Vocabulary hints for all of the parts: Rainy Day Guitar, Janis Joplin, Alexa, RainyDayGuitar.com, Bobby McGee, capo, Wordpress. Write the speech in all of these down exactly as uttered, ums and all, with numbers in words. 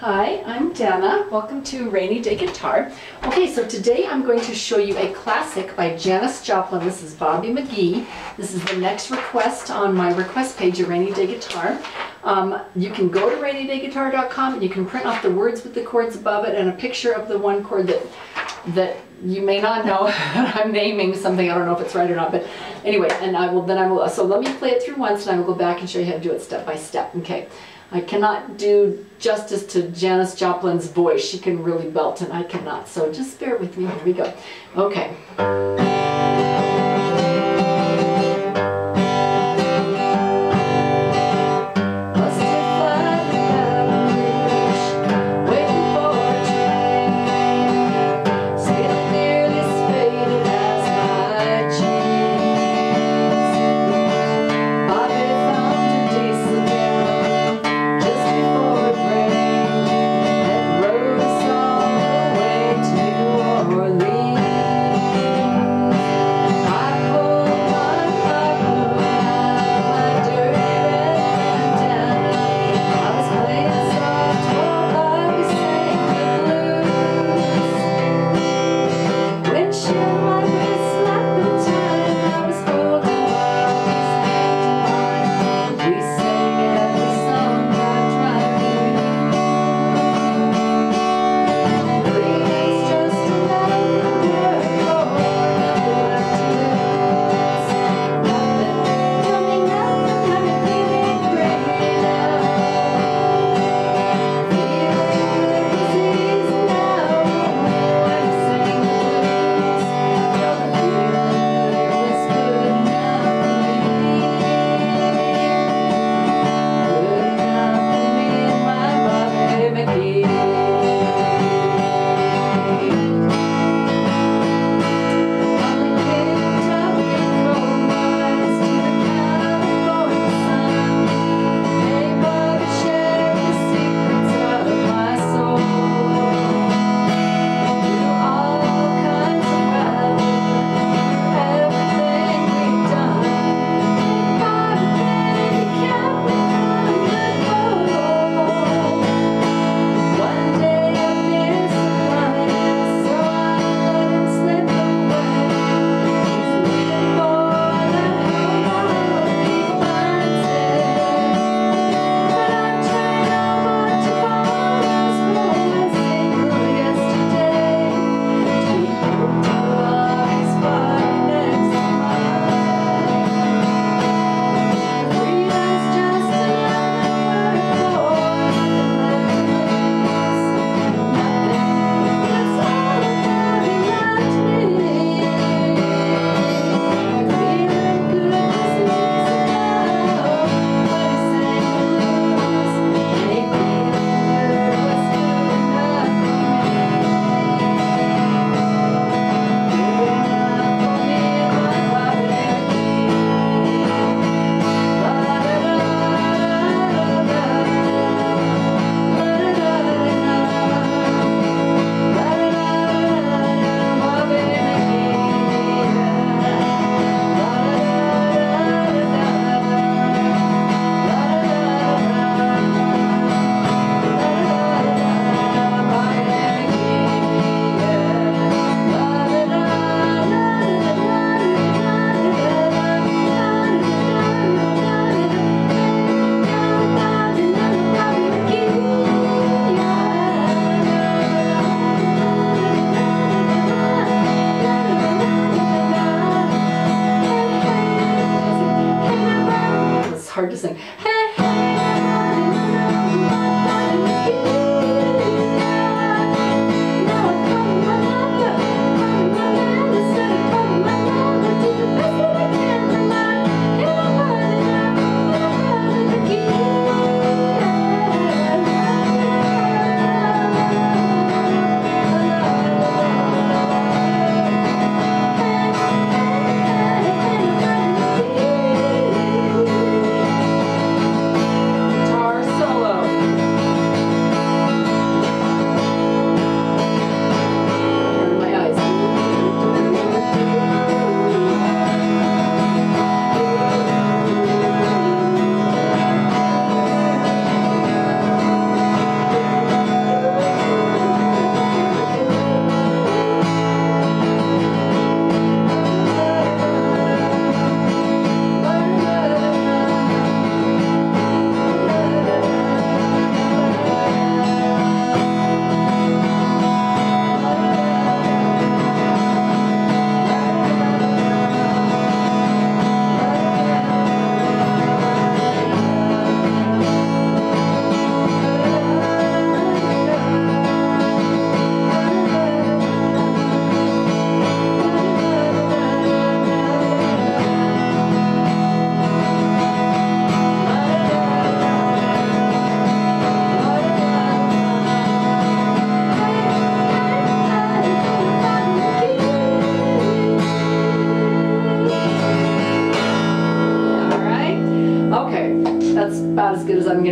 Hi, I'm Dana. Welcome to Rainy Day Guitar. Okay, so today I'm going to show you a classic by Janis Joplin. This is Bobby McGee. This is the next request on my request page at Rainy Day Guitar. Um, you can go to Rainy Day Guitar dot com and you can print off the words with the chords above it and a picture of the one chord that that you may not know. I'm naming something. I don't know if it's right or not, but anyway, and I will then I will so let me play it through once and I will go back and show you how to do it step by step. Okay. I cannot do justice to Janis Joplin's voice. She can really belt and I cannot. So just bear with me. Here we go. Okay.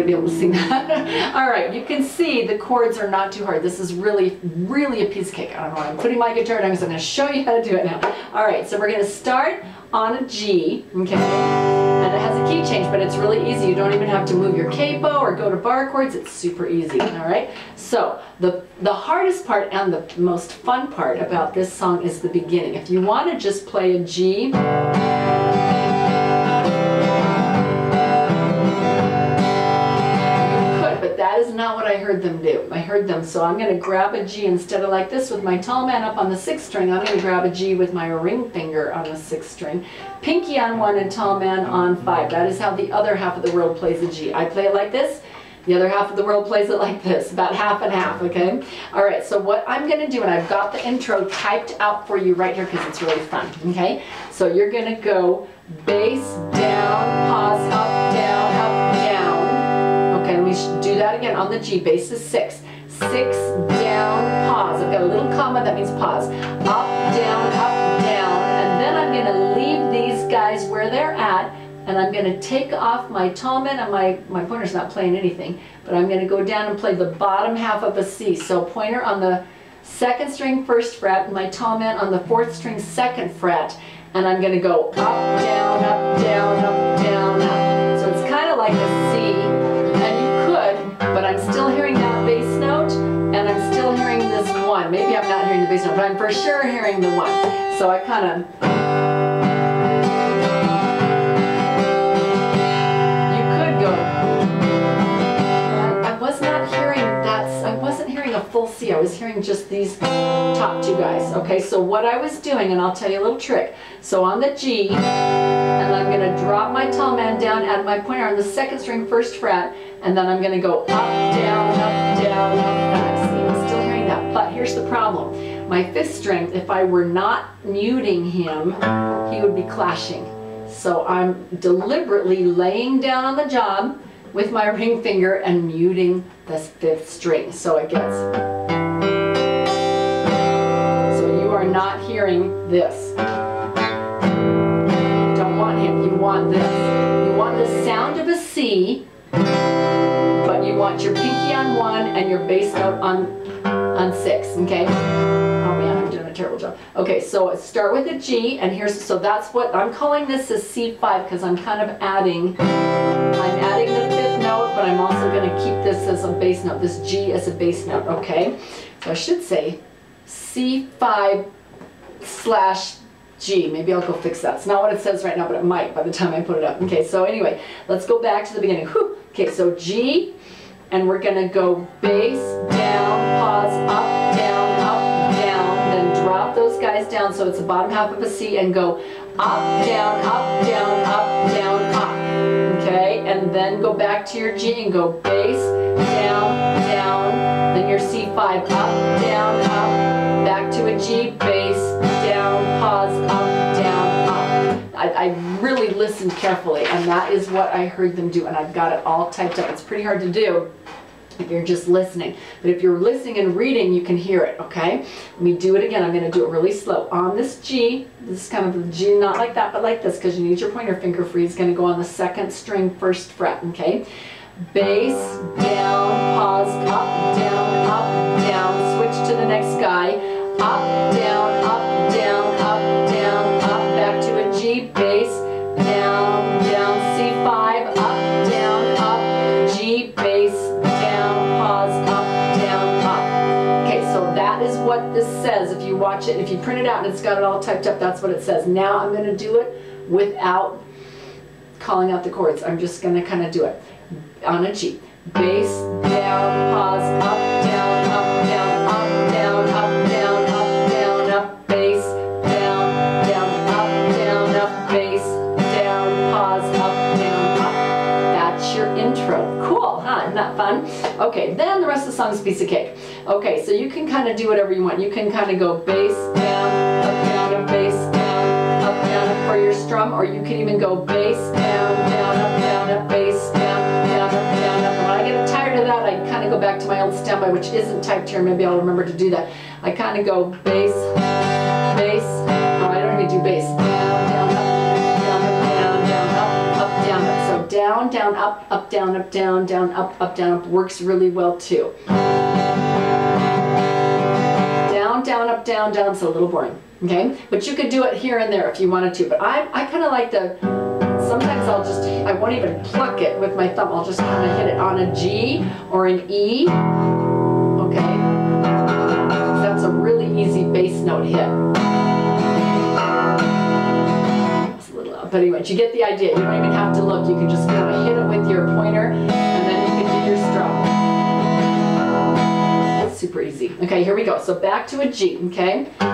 to be able to sing that. All right, you can see the chords are not too hard. This is really, really a piece of cake. I don't know why I'm putting my guitar down because I'm going to show you how to do it now. All right, so we're going to start on a G, okay? And it has a key change, but it's really easy. You don't even have to move your capo or go to bar chords. It's super easy, all right? So the, the hardest part and the most fun part about this song is the beginning. If you want to just play a G, that is not what I heard them do. I heard them, so I'm going to grab a G instead of like this with my tall man up on the sixth string. I'm going to grab a G with my ring finger on the sixth string. Pinky on one and tall man on five. That is how the other half of the world plays a G. I play it like this. The other half of the world plays it like this, about half and half, okay? All right, so what I'm going to do, and I've got the intro typed out for you right here because it's really fun, okay? So you're going to go bass, down, pause, up, down, up, down. Okay, we should do that again on the G. Bass is six. Six, down, pause. I've got a little comma, that means pause. Up, down, up, down. And then I'm going to leave these guys where they're at, and I'm going to take off my tallman, and my, my pointer's not playing anything, but I'm going to go down and play the bottom half of a C. So pointer on the second string, first fret, and my tallman on the fourth string, second fret, and I'm going to go up, down, up, down, up, down, up. So it's kind of like a C. But I'm still hearing that bass note, and I'm still hearing this one. Maybe I'm not hearing the bass note, but I'm for sure hearing the one. So I kind of... You could go... I was not hearing that... I wasn't hearing a full C. I was hearing just these top two guys. Okay, so what I was doing, and I'll tell you a little trick. So on the G, and I'm going to drop my tall man down, add my pointer on the second string, first fret, and then I'm going to go up, down, up, down, up, down. I'm still hearing that, but here's the problem. My fifth string, if I were not muting him, he would be clashing. So I'm deliberately laying down on the job with my ring finger and muting the fifth string. So it gets... So you are not hearing this. You don't want him. You want this. You want the sound of a C, but you want your pinky on one and your bass note on on six, okay? Oh man, I'm doing a terrible job. Okay, so start with a G, and here's, so that's what, I'm calling this a C five because I'm kind of adding, I'm adding the fifth note, but I'm also going to keep this as a bass note, this G as a bass note, okay? So I should say C five slash G. Maybe I'll go fix that. It's not what it says right now, but it might by the time I put it up. Okay, so anyway, let's go back to the beginning. Whew. Okay, so G, and we're going to go bass, down, pause, up, down, up, down, then drop those guys down so it's the bottom half of a C, and go up, down, up, down, up, down, up, okay? And then go back to your G and go bass, down, down, then your C five, up, down, up, back to a G, bass, down, pause, up, down, up. I, I really listened carefully, and that is what I heard them do, and I've got it all typed up. It's pretty hard to do if you're just listening, but if you're listening and reading, you can hear it, okay? Let me do it again. I'm going to do it really slow. On this G, this is kind of a G, not like that, but like this, because you need your pointer finger free. It's going to go on the second string, first fret, okay? Bass, down, pause, up, down, up, down, switch to the next guy, up, down, up, down, up, down, up, back to a G, bass, down, down, C five, up, down, up, G, bass, down, pause, up, down, up. Okay, so that is what this says. If you watch it, if you print it out and it's got it all typed up, that's what it says. Now I'm going to do it without calling out the chords. I'm just going to kind of do it. On a G. Bass, down, pause, up, down, up, down, up, down, up, down, up, down, up, bass, down, down, up, down, up, bass, down, pause, up, down, up. That's your intro. Cool, huh? Isn't that fun? Okay, then the rest of the song is piece of cake. Okay, so you can kind of do whatever you want. You can kind of go bass, down, up, down, up, bass, down, up, down, up for your strum, or you can even go bass, down, down, up, down, up, bass, down, down, up, down, up. And when I get tired of that, I kind of go back to my old standby, which isn't typed here. Maybe I'll remember to do that. I kind of go bass, bass. Oh, I don't even do bass. Down, down, up, down, up, down, down, up, up, down, up. So down, down, up, up, down, up, down, down, up, up, down, up works really well too. Down, down, up, down, down, it's a little boring, okay? But you could do it here and there if you wanted to, but I, I kind of like the, sometimes I'll just, I won't even pluck it with my thumb, I'll just kind of hit it on a G or an E, okay? That's a really easy bass note hit. But anyway, you get the idea. You don't even have to look. You can just kind of hit it with your pointer, and then you can do your stroke. It's super easy. Okay, here we go. So back to a G, okay? Then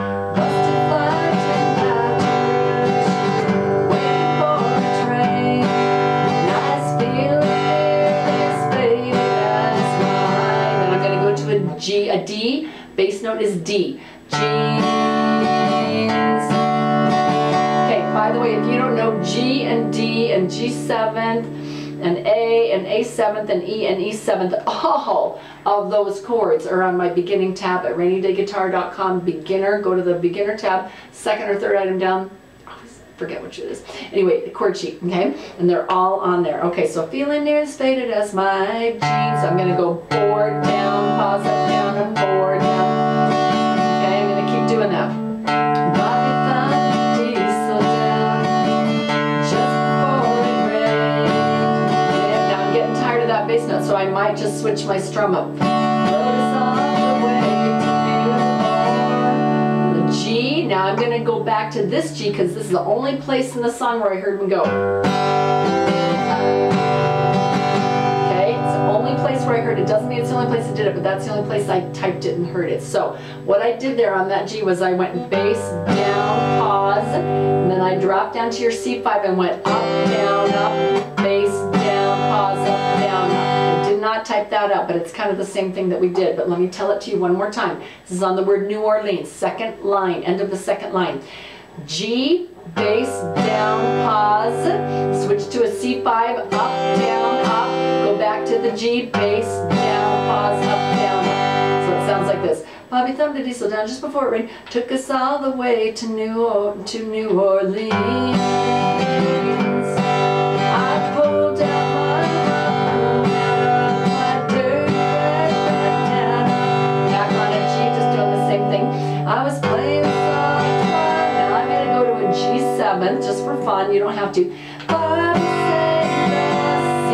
I'm going to go to a G, a D. Bass note is D. G. By the way, if you don't know G and D and G seventh and A and A seventh and E and E seventh, all of those chords are on my beginning tab at Rainy Day Guitar dot com. Beginner, go to the beginner tab, second or third item down. I always forget which it is. Anyway, the chord sheet, okay? And they're all on there. Okay, so feeling near as faded as my jeans. I'm going to go board down, pause up, down, and board down. Okay, I'm going to keep doing that. So I might just switch my strum up. The G. Now I'm going to go back to this G because this is the only place in the song where I heard him go. Okay, it's the only place where I heard it. Doesn't mean it's the only place I did it, but that's the only place I typed it and heard it. So what I did there on that G was I went bass, down, pause, and then I dropped down to your C five and went up, down, up, bass, down, pause, up, down, up. Not type that up, but it's kind of the same thing that we did, but let me tell it to you one more time. This is on the word New Orleans, second line, end of the second line. G, bass, down, pause, switch to a C five, up, down, up, go back to the G, bass, down, pause, up, down, up. So it sounds like this. Bobby thumbed a diesel down just before it rained, took us all the way to New, or to New Orleans. Just for fun, you don't have to. C,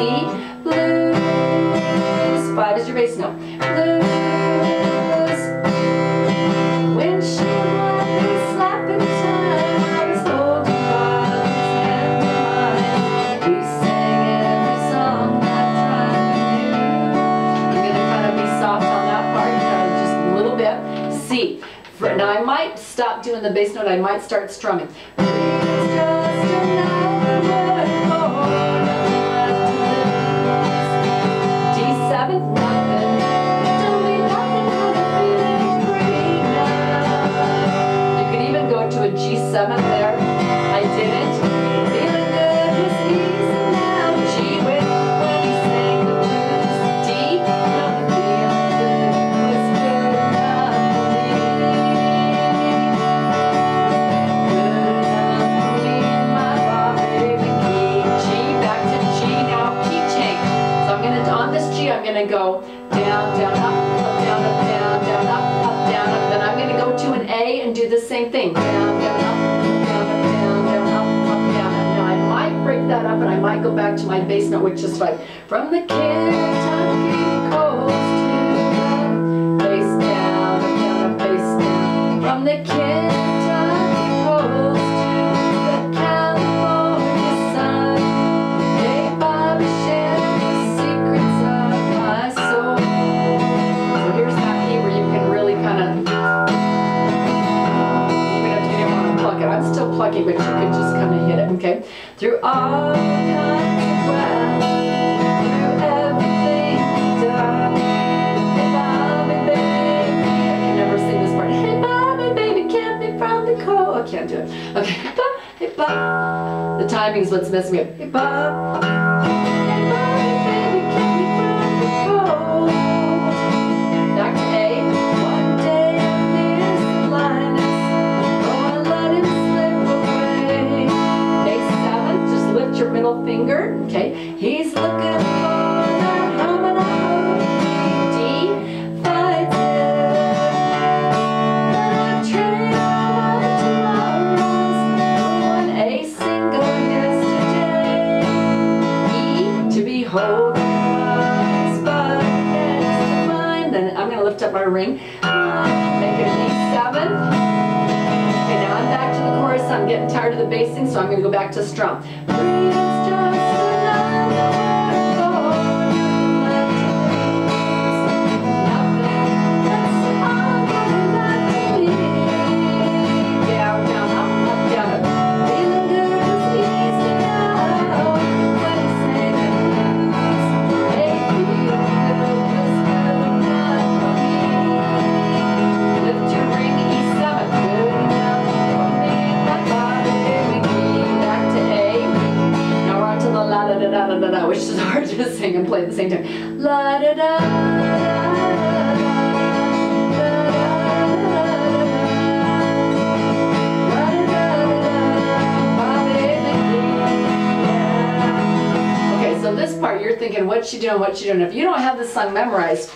blues. Five is your bass note. Blues. When she was slapping time, I was holding on. We sang every song that time we knew. I'm gonna kind of be soft on that part, kind of just a little bit. C. Now I might stop doing the bass note. I might start strumming. G seven there. I didn't. Feeling good was easy now. G with when he sang the blues. D, not feeling good was good enough for me. Good enough for me and my Bobby McGee. G, back to G now. Key change. So I'm gonna on this G, I'm gonna go down, down, up, up, down, up, down, down, up, up, down, up. Then I'm gonna go to an A and do the same thing. Down, down. That up, and I might go back to my bass note, which is like from the Kentucky coast to the bass down, up, down, up, bass down. From the Kentucky coast to the California sun, hey Bobby, share the secrets of my soul. So here's that key where you can really kind of, even if you didn't want to pluck it, I'm still plucking, but you could just kind of hit it, okay? Through all kinds of ground, through everything we've done. Hey Bobby, baby, I can never sing this part. Hey Bobby, baby, can't be from the cold. I can't do it. Okay, hey Bob, hey Bob. The timing's what's messing me up. Hey Bob, hey Bobby, baby, can't be from the cold. Back to A. One day I missed blindness, oh I let it slip away. Your middle finger, okay? He my ring. Uh, make it an E seven. Okay, now I'm back to the chorus. I'm getting tired of the bassing, so I'm going to go back to strum. Which is hard to sing and play at the same time. La da da, okay, so this part you're thinking, what's she doing, what's she doing? If you don't have this song memorized,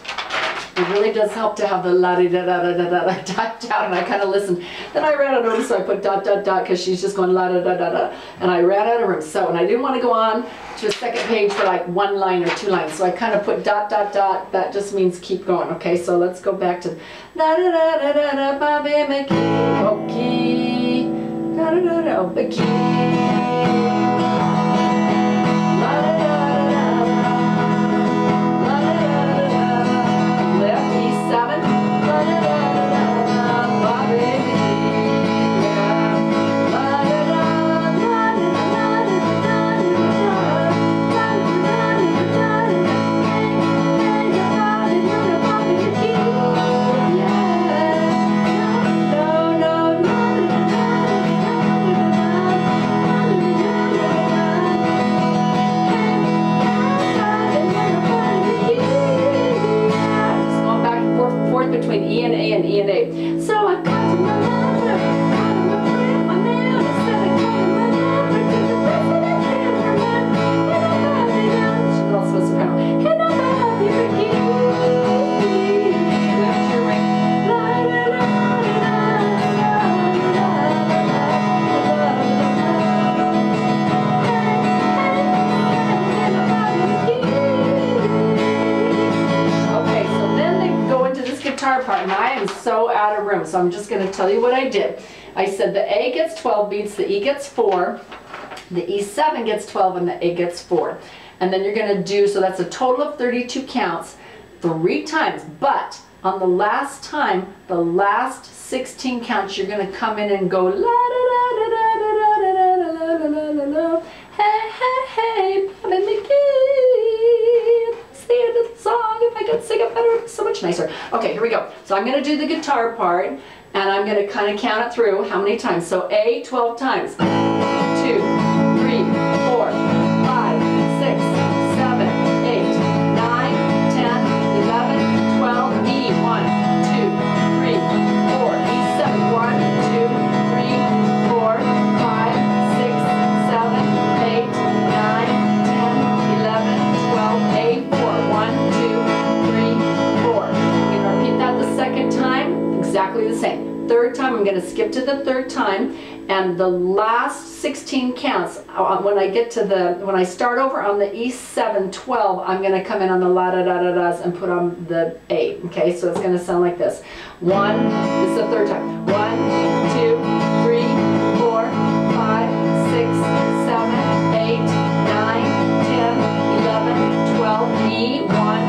it really does help to have the la da da da da da da dot down, and I kind of listened. Then I ran out of room, so I put dot dot dot because she's just going la da da da da, and I ran out of room. So, and I didn't want to go on to a second page for like one line or two lines, so I kind of put dot dot dot. That just means keep going. Okay, so let's go back to da da da da da da Bobby McGee, okay, da da da da McGee. So I'm just going to tell you what I did. I said the A gets twelve beats, the E gets four, the E seven gets twelve, and the A gets four. And then you're going to do, so that's a total of thirty-two counts three times. But on the last time, the last sixteen counts, you're going to come in and go la da da da da da da da da da da da. Hey, hey, hey, Bobby McGee. That's the end of the song. If I could sing it better, it'd be so much nicer. Okay, here we go. So I'm going to do the guitar part, and I'm going to kind of count it through how many times. So A, twelve times. one, two, three, four, five, six, seven, eight, nine, ten, eleven, twelve. E, one, two, three, four. E seven, the same. Third time, I'm going to skip to the third time, and the last sixteen counts, when I get to the, when I start over on the E seven twelve, I'm going to come in on the la da da da da's and put on the A. Okay, so it's going to sound like this. One, this is the third time. One, two, three, four, five, six, seven, eight, nine, ten, eleven, twelve, E, one,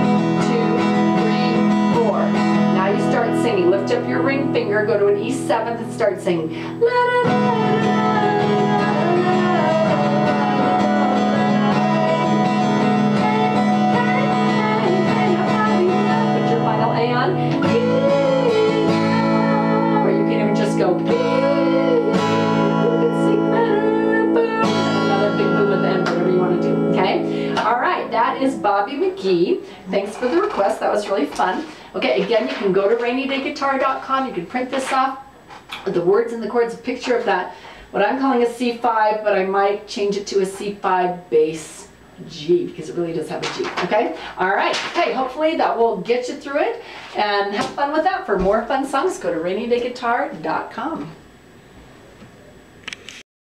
two, three, four. You start singing. Lift up your ring finger, go to an E seventh, and start singing. La, da, da, da. Is Bobby McGee. Thanks for the request. That was really fun. Okay, again, you can go to Rainy Day Guitar dot com. You can print this off. The words and the chords, a picture of that. What I'm calling a C five, but I might change it to a C five bass G because it really does have a G. Okay? All right. Okay, hopefully that will get you through it. And have fun with that. For more fun songs, go to Rainy Day Guitar dot com.